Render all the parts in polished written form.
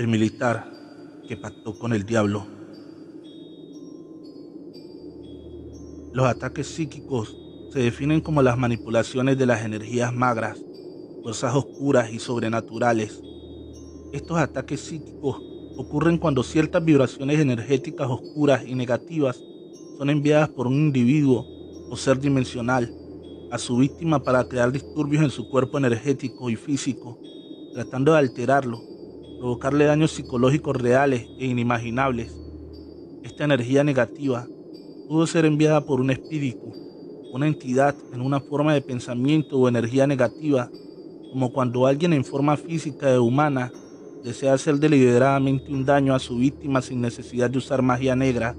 el militar que pactó con el diablo. Los ataques psíquicos se definen como las manipulaciones de las energías magras, fuerzas oscuras y sobrenaturales. Estos ataques psíquicos ocurren cuando ciertas vibraciones energéticas oscuras y negativas son enviadas por un individuo o ser dimensional a su víctima para crear disturbios en su cuerpo energético y físico, tratando de alterarlo, provocarle daños psicológicos reales e inimaginables. Esta energía negativa pudo ser enviada por un espíritu, una entidad en una forma de pensamiento o energía negativa, como cuando alguien en forma física o humana desea hacer deliberadamente un daño a su víctima sin necesidad de usar magia negra,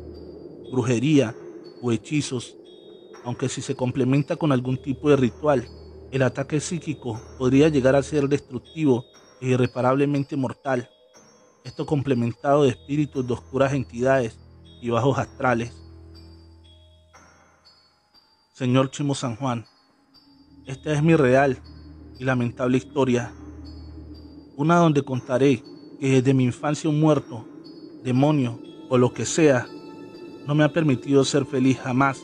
brujería o hechizos, aunque si se complementa con algún tipo de ritual, el ataque psíquico podría llegar a ser destructivo e irreparablemente mortal, esto complementado de espíritus de oscuras entidades y bajos astrales. Señor Chemo San Juan, esta es mi real y lamentable historia, una donde contaré que desde mi infancia un muerto, demonio o lo que sea, no me ha permitido ser feliz jamás,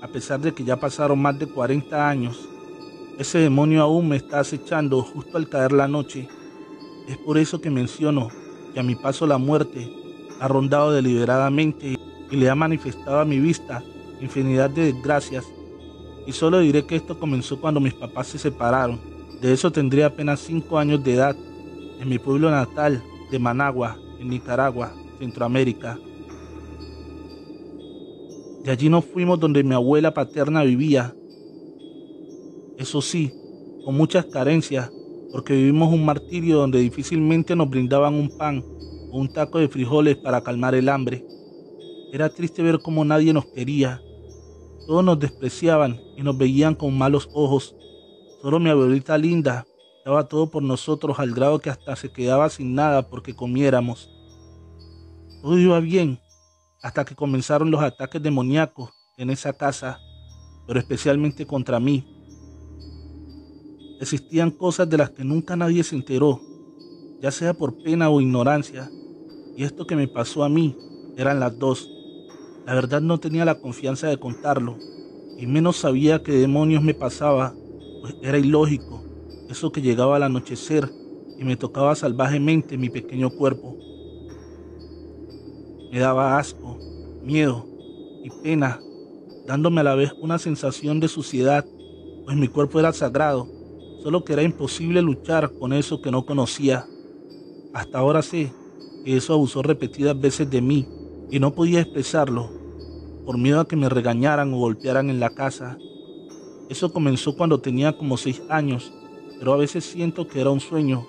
a pesar de que ya pasaron más de 40 años. Ese demonio aún me está acechando justo al caer la noche. Es por eso que menciono que a mi paso la muerte ha rondado deliberadamente y le ha manifestado a mi vista infinidad de desgracias. Y solo diré que esto comenzó cuando mis papás se separaron. De eso tendría apenas 5 años de edad, en mi pueblo natal de Managua, en Nicaragua, Centroamérica. De allí nos fuimos donde mi abuela paterna vivía. Eso sí, con muchas carencias, porque vivimos un martirio donde difícilmente nos brindaban un pan o un taco de frijoles para calmar el hambre. Era triste ver cómo nadie nos quería. Todos nos despreciaban y nos veían con malos ojos. Solo mi abuelita linda daba todo por nosotros al grado que hasta se quedaba sin nada porque comiéramos. Todo iba bien, hasta que comenzaron los ataques demoníacos en esa casa, pero especialmente contra mí. Existían cosas de las que nunca nadie se enteró, ya sea por pena o ignorancia, y esto que me pasó a mí eran las dos. La verdad no tenía la confianza de contarlo, y menos sabía qué demonios me pasaba, pues era ilógico, eso que llegaba al anochecer y me tocaba salvajemente mi pequeño cuerpo. Me daba asco, miedo y pena, dándome a la vez una sensación de suciedad, pues mi cuerpo era sagrado, solo que era imposible luchar con eso que no conocía. Hasta ahora sé que eso abusó repetidas veces de mí y no podía expresarlo, por miedo a que me regañaran o golpearan en la casa. Eso comenzó cuando tenía como 6 años, pero a veces siento que era un sueño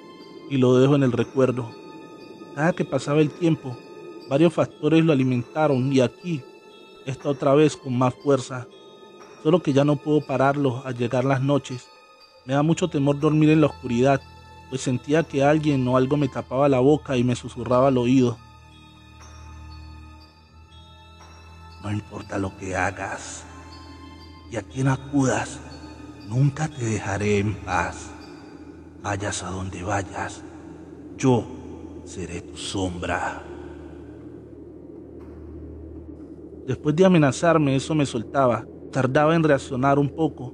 y lo dejo en el recuerdo. Cada que pasaba el tiempo, varios factores lo alimentaron y aquí está otra vez con más fuerza, solo que ya no puedo pararlo al llegar las noches. Me da mucho temor dormir en la oscuridad, pues sentía que alguien o algo me tapaba la boca y me susurraba al oído. No importa lo que hagas y a quien acudas, nunca te dejaré en paz. Vayas a donde vayas, yo seré tu sombra. Después de amenazarme, eso me soltaba. Tardaba en reaccionar un poco,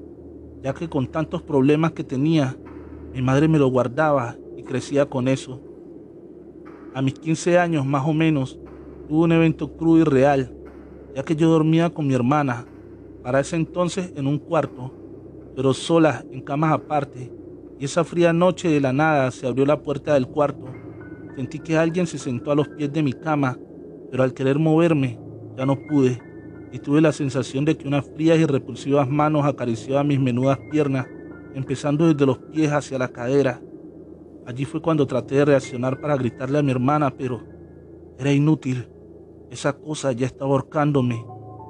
ya que con tantos problemas que tenía, mi madre me lo guardaba y crecía con eso. A mis 15 años, más o menos, tuve un evento crudo y real, ya que yo dormía con mi hermana, para ese entonces en un cuarto, pero solas, en camas aparte, y esa fría noche de la nada se abrió la puerta del cuarto. Sentí que alguien se sentó a los pies de mi cama, pero al querer moverme, ya no pude, y tuve la sensación de que unas frías y repulsivas manos acariciaban mis menudas piernas, empezando desde los pies hacia la cadera. Allí fue cuando traté de reaccionar para gritarle a mi hermana, pero era inútil. Esa cosa ya estaba ahorcándome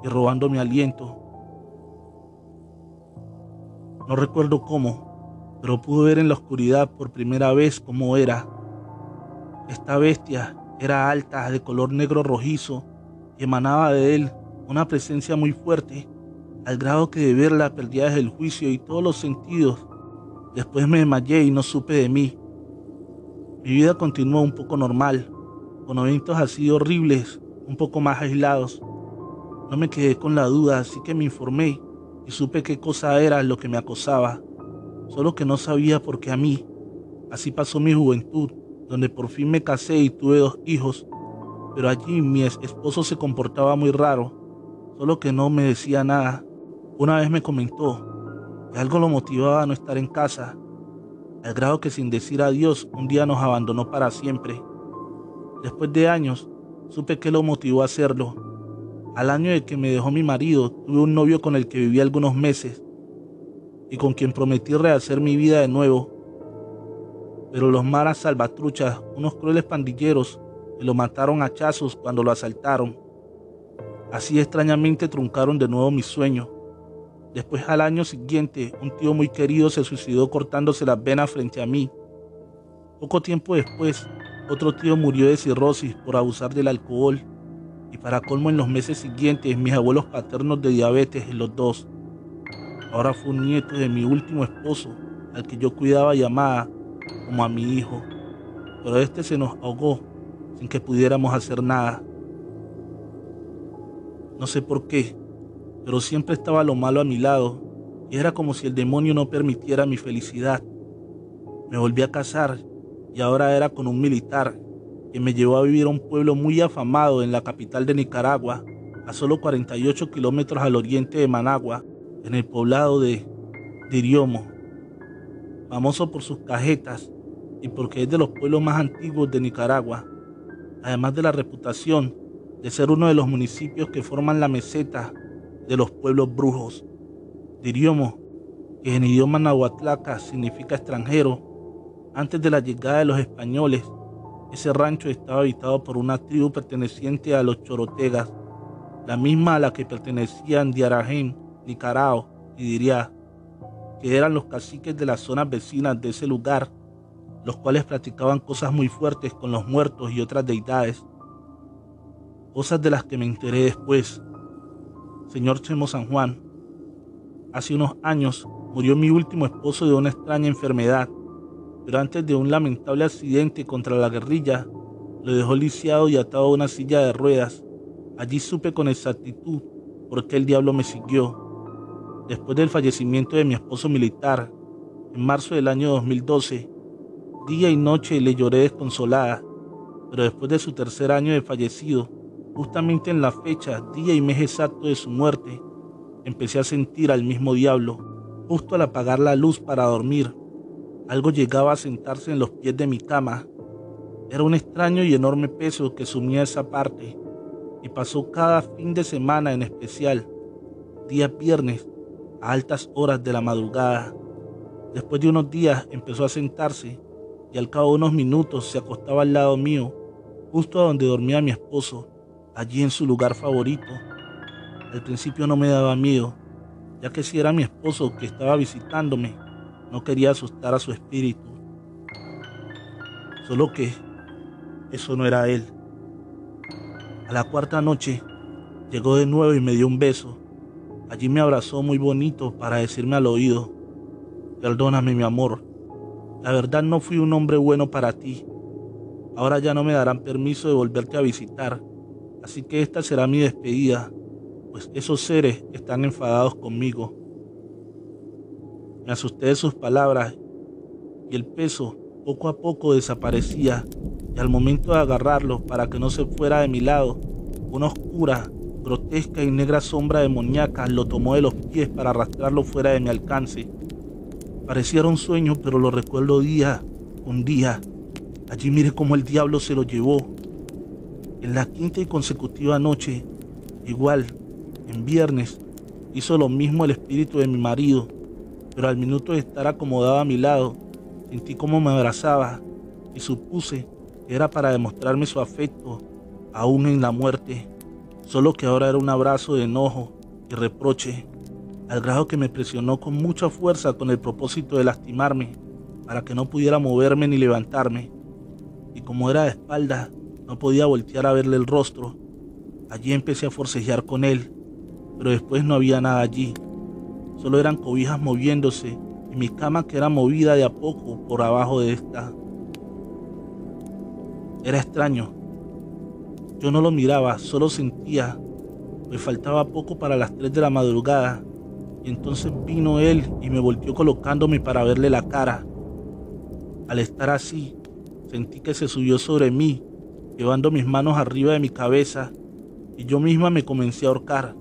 y robando mi aliento. No recuerdo cómo, pero pude ver en la oscuridad por primera vez cómo era. Esta bestia era alta, de color negro rojizo, y emanaba de él una presencia muy fuerte, al grado que de verla perdía el juicio y todos los sentidos. Después me desmayé y no supe de mí. Mi vida continuó un poco normal, con eventos así horribles, un poco más aislados. No me quedé con la duda, así que me informé y supe qué cosa era lo que me acosaba, solo que no sabía por qué a mí. Así pasó mi juventud, donde por fin me casé y tuve 2 hijos, pero allí mi esposo se comportaba muy raro, solo que no me decía nada. Una vez me comentó que algo lo motivaba a no estar en casa, al grado que sin decir adiós un día nos abandonó para siempre. Después de años, supe que lo motivó a hacerlo. Al año de que me dejó mi marido, tuve un novio con el que viví algunos meses y con quien prometí rehacer mi vida de nuevo. Pero los maras salvatruchas, unos crueles pandilleros, me lo mataron a hachazos cuando lo asaltaron. Así extrañamente truncaron de nuevo mi sueño. Después, al año siguiente, un tío muy querido se suicidó cortándose las venas frente a mí. Poco tiempo después, otro tío murió de cirrosis por abusar del alcohol. Y para colmo, en los meses siguientes, mis abuelos paternos de diabetes, los 2. Ahora fue un nieto de mi último esposo, al que yo cuidaba y amaba como a mi hijo. Pero este se nos ahogó, sin que pudiéramos hacer nada. No sé por qué, pero siempre estaba lo malo a mi lado, y era como si el demonio no permitiera mi felicidad. Me volví a casar, y ahora era con un militar, que me llevó a vivir a un pueblo muy afamado en la capital de Nicaragua, a solo 48 kilómetros al oriente de Managua, en el poblado de Diriomo, famoso por sus cajetas y porque es de los pueblos más antiguos de Nicaragua, además de la reputación de ser uno de los municipios que forman la meseta de los pueblos brujos. Diriomo, que en idioma nahuatlaca significa extranjero, antes de la llegada de los españoles, ese rancho estaba habitado por una tribu perteneciente a los chorotegas, la misma a la que pertenecían Diarajén, Nicarao y Diría, que eran los caciques de las zonas vecinas de ese lugar, los cuales practicaban cosas muy fuertes con los muertos y otras deidades. Cosas de las que me enteré después. Señor Chemo San Juan, hace unos años murió mi último esposo de una extraña enfermedad, pero antes de un lamentable accidente contra la guerrilla, lo dejó lisiado y atado a una silla de ruedas. Allí supe con exactitud por qué el diablo me siguió. Después del fallecimiento de mi esposo militar, en marzo del año 2012, día y noche le lloré desconsolada, pero después de su tercer año de fallecido, justamente en la fecha, día y mes exacto de su muerte, empecé a sentir al mismo diablo. Justo al apagar la luz para dormir, algo llegaba a sentarse en los pies de mi cama. Era un extraño y enorme peso que sumía esa parte, y pasó cada fin de semana, en especial días viernes, a altas horas de la madrugada. Después de unos días empezó a sentarse, y al cabo de unos minutos se acostaba al lado mío, justo a donde dormía mi esposo, allí en su lugar favorito. Al principio no me daba miedo, ya que si era mi esposo que estaba visitándome, no quería asustar a su espíritu. Solo que eso no era él. A la 4ª noche llegó de nuevo y me dio un beso. Allí me abrazó muy bonito para decirme al oído: perdóname, mi amor, la verdad no fui un hombre bueno para ti. Ahora ya no me darán permiso de volverte a visitar, así que esta será mi despedida, pues esos seres están enfadados conmigo. Me asusté de sus palabras, y el peso poco a poco desaparecía, y al momento de agarrarlo para que no se fuera de mi lado, una oscura, grotesca y negra sombra demoníaca lo tomó de los pies para arrastrarlo fuera de mi alcance. Pareciera un sueño, pero lo recuerdo día con día. Allí miré cómo el diablo se lo llevó. En la 5ª y consecutiva noche, igual, en viernes, hizo lo mismo el espíritu de mi marido, pero al minuto de estar acomodado a mi lado, sentí cómo me abrazaba y supuse que era para demostrarme su afecto, aún en la muerte, solo que ahora era un abrazo de enojo y reproche, al grado que me presionó con mucha fuerza con el propósito de lastimarme, para que no pudiera moverme ni levantarme, y como era de espaldas, no podía voltear a verle el rostro. Allí empecé a forcejear con él, pero después no había nada allí. Solo eran cobijas moviéndose y mi cama, que era movida de a poco por abajo de esta. Era extraño. Yo no lo miraba, solo sentía. Me faltaba poco para las 3 de la madrugada. Y entonces vino él y me volteó colocándome para verle la cara. Al estar así, sentí que se subió sobre mí, llevando mis manos arriba de mi cabeza, y yo misma me comencé a ahorcar.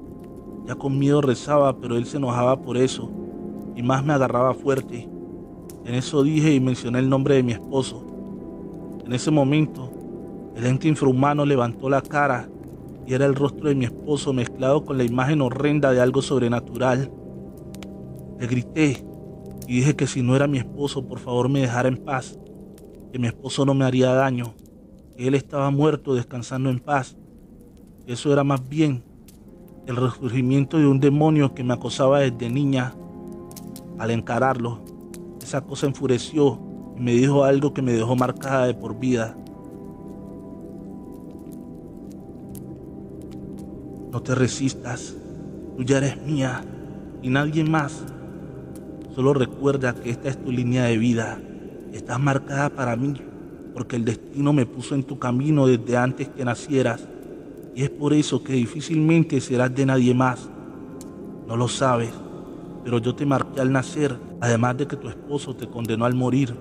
Ya con miedo rezaba, pero él se enojaba por eso, y más me agarraba fuerte. En eso dije y mencioné el nombre de mi esposo. En ese momento, el ente infrahumano levantó la cara, y era el rostro de mi esposo mezclado con la imagen horrenda de algo sobrenatural. Le grité y dije que si no era mi esposo, por favor me dejara en paz, que mi esposo no me haría daño, que él estaba muerto descansando en paz, que eso era más bien el resurgimiento de un demonio que me acosaba desde niña. Al encararlo, esa cosa enfureció y me dijo algo que me dejó marcada de por vida. No te resistas, tú ya eres mía y nadie más. Solo recuerda que esta es tu línea de vida. Estás marcada para mí, porque el destino me puso en tu camino desde antes que nacieras. Y es por eso que difícilmente serás de nadie más. No lo sabes, pero yo te marqué al nacer, además de que tu esposo te condenó al morir.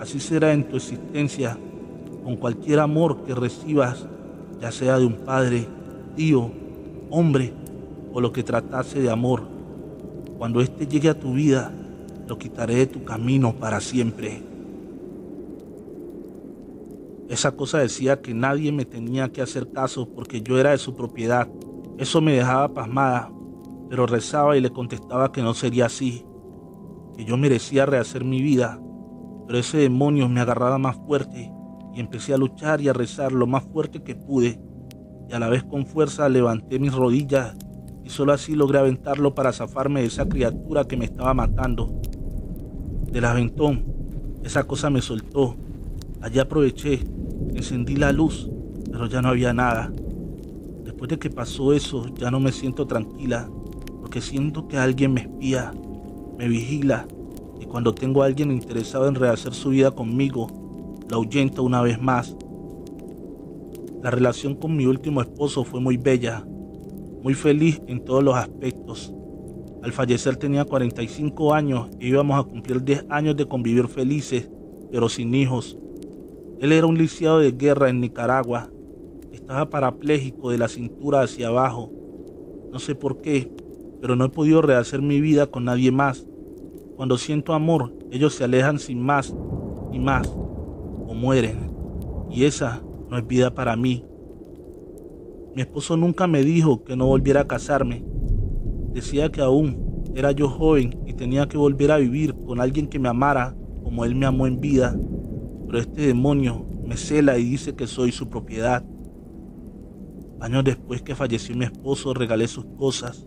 Así será en tu existencia, con cualquier amor que recibas, ya sea de un padre, tío, hombre o lo que tratase de amor. Cuando éste llegue a tu vida, lo quitaré de tu camino para siempre. Esa cosa decía que nadie me tenía que hacer caso porque yo era de su propiedad. Eso me dejaba pasmada, pero rezaba y le contestaba que no sería así, que yo merecía rehacer mi vida. Pero ese demonio me agarraba más fuerte y empecé a luchar y a rezar lo más fuerte que pude. Y a la vez con fuerza levanté mis rodillas y solo así logré aventarlo para zafarme de esa criatura que me estaba matando. Del aventón, esa cosa me soltó. Allí aproveché, encendí la luz, pero ya no había nada. Después de que pasó eso, ya no me siento tranquila, porque siento que alguien me espía, me vigila, y cuando tengo a alguien interesado en rehacer su vida conmigo, la ahuyento una vez más. La relación con mi último esposo fue muy bella, muy feliz en todos los aspectos. Al fallecer tenía 45 años e íbamos a cumplir 10 años de convivir felices, pero sin hijos. Él era un lisiado de guerra en Nicaragua. Estaba parapléjico de la cintura hacia abajo. No sé por qué, pero no he podido rehacer mi vida con nadie más. Cuando siento amor, ellos se alejan sin más y más, o mueren. Y esa no es vida para mí. Mi esposo nunca me dijo que no volviera a casarme. Decía que aún era yo joven y tenía que volver a vivir con alguien que me amara como él me amó en vida. Pero este demonio me cela y dice que soy su propiedad. Años después que falleció mi esposo, regalé sus cosas,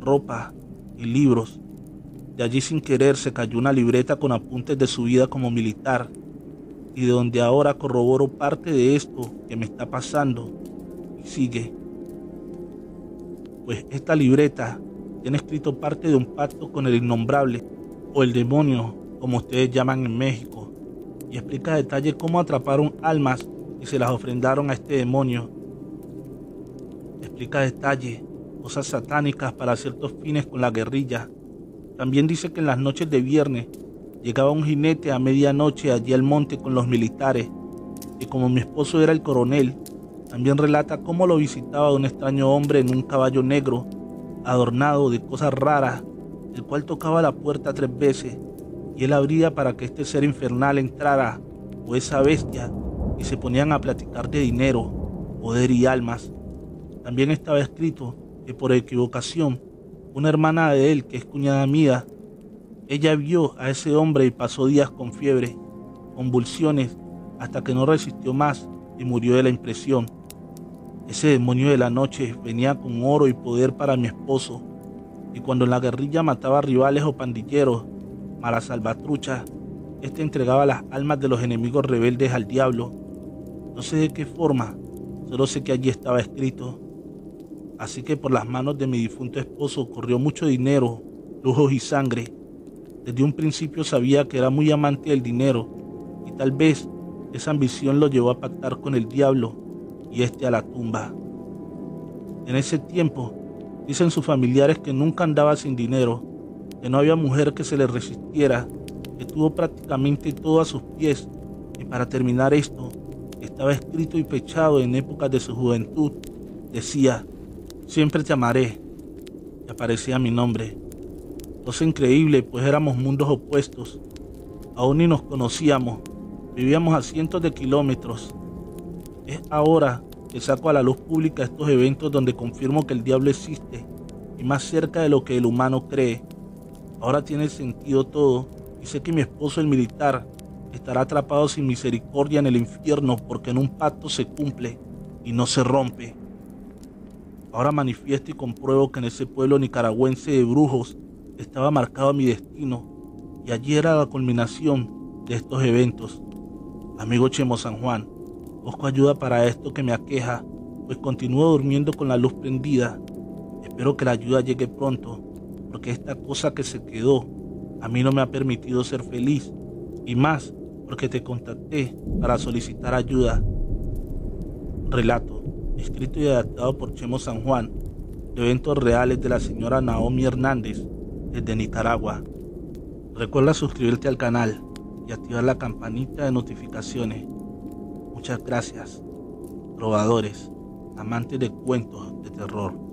ropa y libros. De allí sin querer se cayó una libreta con apuntes de su vida como militar, y de donde ahora corroboro parte de esto que me está pasando. Y sigue. Pues esta libreta tiene escrito parte de un pacto con el innombrable, o el demonio, como ustedes llaman en México, y explica a detalle cómo atraparon almas y se las ofrendaron a este demonio. Explica a detalle cosas satánicas para ciertos fines con la guerrilla. También dice que en las noches de viernes llegaba un jinete a medianoche allí al monte con los militares, y como mi esposo era el coronel, también relata cómo lo visitaba un extraño hombre en un caballo negro, adornado de cosas raras, el cual tocaba la puerta 3 veces, y él abría para que este ser infernal entrara, o esa bestia, y se ponían a platicar de dinero, poder y almas. También estaba escrito que por equivocación, una hermana de él, que es cuñada mía, ella vio a ese hombre y pasó días con fiebre, convulsiones, hasta que no resistió más y murió de la impresión. Ese demonio de la noche venía con oro y poder para mi esposo, y cuando en la guerrilla mataba rivales o pandilleros, maras salvatruchas, este entregaba las almas de los enemigos rebeldes al diablo. No sé de qué forma, solo sé que allí estaba escrito. Así que por las manos de mi difunto esposo corrió mucho dinero, lujos y sangre. Desde un principio sabía que era muy amante del dinero, y tal vez Esa ambición lo llevó a pactar con el diablo y este a la tumba. En ese tiempo, dicen sus familiares que nunca andaba sin dinero, que no había mujer que se le resistiera, que tuvo prácticamente todo a sus pies, y para terminar esto, estaba escrito y fechado en épocas de su juventud, decía: siempre te amaré, y aparecía mi nombre. Cosa increíble, pues éramos mundos opuestos, aún ni nos conocíamos, vivíamos a cientos de kilómetros. Es ahora que saco a la luz pública estos eventos donde confirmo que el diablo existe y más cerca de lo que el humano cree. Ahora tiene sentido todo y sé que mi esposo, el militar, estará atrapado sin misericordia en el infierno, porque en un pacto se cumple y no se rompe. Ahora manifiesto y compruebo que en ese pueblo nicaragüense de brujos estaba marcado mi destino, y allí era la culminación de estos eventos. Amigo Chemo San Juan, busco ayuda para esto que me aqueja, pues continúo durmiendo con la luz prendida. Espero que la ayuda llegue pronto, porque esta cosa que se quedó a mí no me ha permitido ser feliz, y más porque te contacté para solicitar ayuda. Relato, escrito y adaptado por Chemo San Juan, de eventos reales de la señora Naomi Hernández, desde Nicaragua. Recuerda suscribirte al canal y activar la campanita de notificaciones. Muchas gracias, trovadores, amantes de cuentos de terror.